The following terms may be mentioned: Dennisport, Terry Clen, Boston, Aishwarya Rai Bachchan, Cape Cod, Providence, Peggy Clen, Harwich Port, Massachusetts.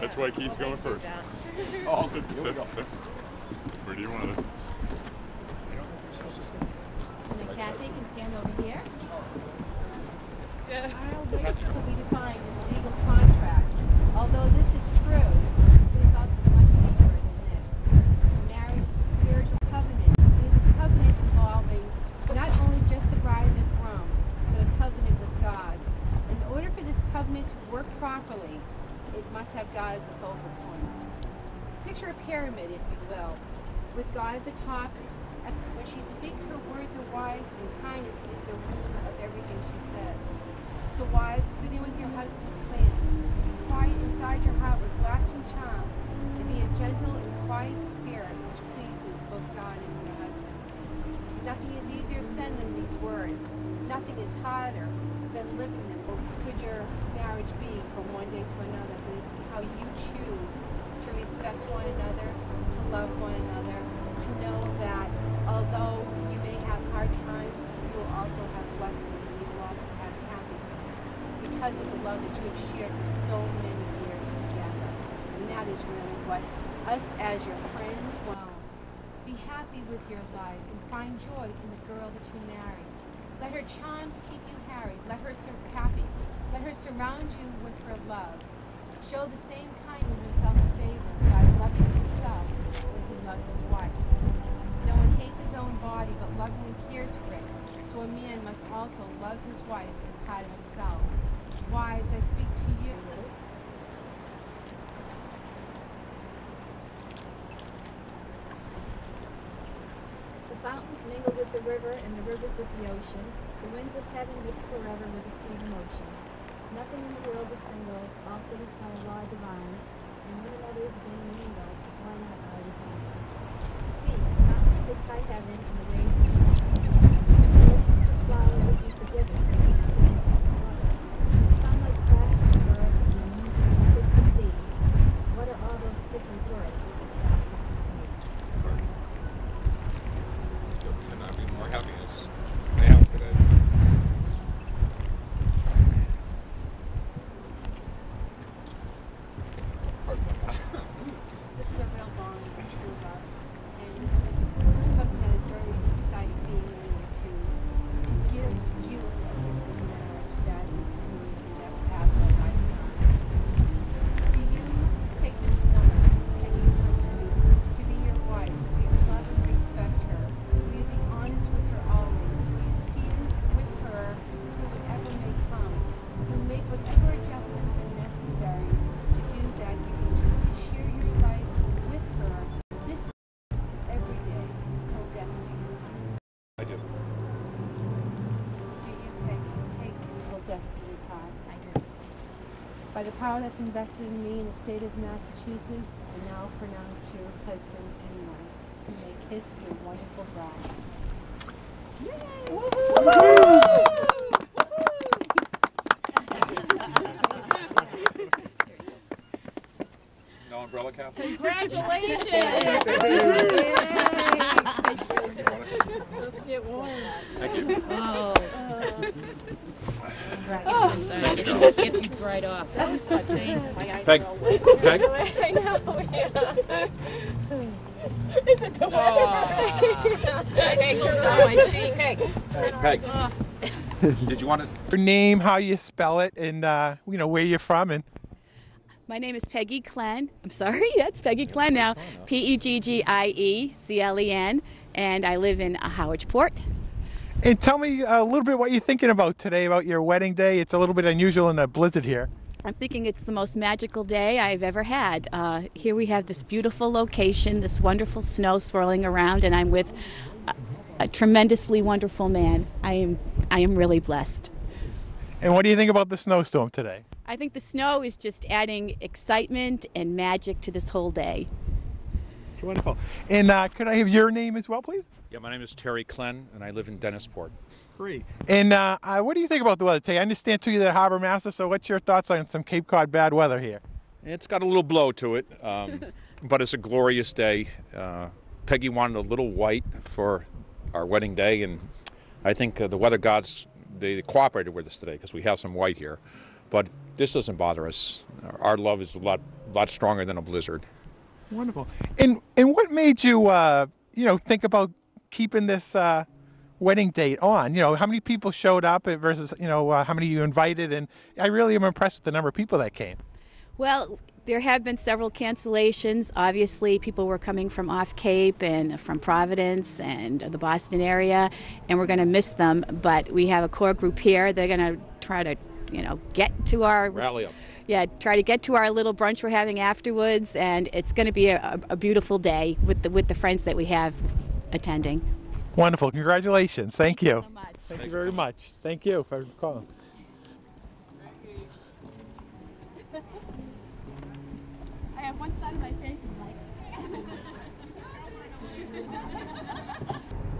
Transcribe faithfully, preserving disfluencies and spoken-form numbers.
That's why Keith's going first. Oh, here we go. Where do you want us? And then Kathy can stand over here. Yeah. I'll wait until we define this legal contract. Although this is true, it is also much deeper than this. Marriage is a spiritual covenant. It is a covenant involving not only just the bride and the groom, but a covenant with God. In order for this covenant to work properly, it must have God as the focal point. Picture a pyramid, if you will, with God at the top. When she speaks, her words are wise, and kindness is the root of everything she says. So wives, fit in with your husband's plans. Be quiet inside your heart with lasting charm, and be a gentle and quiet spirit which pleases both God and your husband. Nothing is easier said than these words. Nothing is harder than living them. Or could your marriage be from one day to another? But it's how you choose to respect one another, to love one another, to know that although you may have hard times, you will also have blessings, and you will also have happy times because of the love that you have shared for so many years together. And that is really what us as your friends want. Be happy with your life and find joy in the girl that you marry. Let her charms keep you harried. Let her sur- happy. Let her surround you with her love. Show the same kindness and self-favor by loving himself when he loves his wife. No one hates his own body, but lovingly cares for it. So a man must also love his wife as part of himself. Wives, I speak to you. The fountains mingle with the river, and the rivers with the ocean. The winds of heaven mix forever with the sweet emotion. Nothing in the world is single, all things by a law divine, and one another is being mingled, why not by divine? This high heaven and the waves of the flowers of flower would be forgiven and the water. The sun like clasps the earth and the moon kiss the sea. What are all those kisses worth? There cannot be more happiness now today. This is a real bond of true love, and this is something that is very exciting, being able to, to give you a gift of marriage that is to never have a lifetime. Do you take this woman that you come to me to be your wife? Will you love and respect her? Will you be honest with her always? Will you stand with her through whatever may come? Will you make whatever adjustments are necessary to do that? You can truly share your life with her. This every day till death do you. I do. Do you, Peggy, take till death do you part? I do. By the power that's invested in me in the state of Massachusetts, I now pronounce you husband and wife, and may kiss your wonderful bride. Yay! No umbrella cap? Congratulations! Let's get warm. Thank you. Oh. Congratulations. Get you inside. Get you bright off. That was good. Thanks. My eyes Peg. are all wet. Peg. I know, yeah. Is it the weather? Aw. I slipped on my cheeks. Peg. Peg. Oh. Did you want to? Your name, how you spell it, and uh, you know where you're from, and. My name is Peggy Clen. I'm sorry, that's Peggy Clen now. P E G G I E C L E N, and I live in Harwich Port. And tell me a little bit what you're thinking about today, about your wedding day. It's a little bit unusual in a blizzard here. I'm thinking it's the most magical day I've ever had. Uh, here we have this beautiful location, this wonderful snow swirling around, and I'm with a, a tremendously wonderful man. I am, I am really blessed. And what do you think about the snowstorm today? I think the snow is just adding excitement and magic to this whole day. Wonderful. And uh, could I have your name as well, please? Yeah, my name is Terry Clen, and I live in Dennisport. Great. And uh, uh, what do you think about the weather today? I understand, too, you're the harbor master, so what's your thoughts on some Cape Cod bad weather here? It's got a little blow to it, um, but it's a glorious day. Uh, Peggy wanted a little white for our wedding day, and I think uh, the weather gods, they cooperated with us today because we have some white here. But this doesn't bother us. Our love is a lot, lot stronger than a blizzard. Wonderful. And and what made you, uh, you know, think about keeping this uh, wedding date on? You know, how many people showed up versus, you know, uh, how many you invited? And I really am impressed with the number of people that came. Well, there have been several cancellations. Obviously, people were coming from off Cape and from Providence and the Boston area, and we're going to miss them. But we have a core group here. They're going to try to, you know, get to our rally up. Yeah, try to get to our little brunch we're having afterwards, and it's going to be a, a beautiful day with the with the friends that we have attending. Wonderful! Congratulations! Thank you. Thank you so much. Thank, Thank you very much. Thank you for calling. I have one side of my face is like.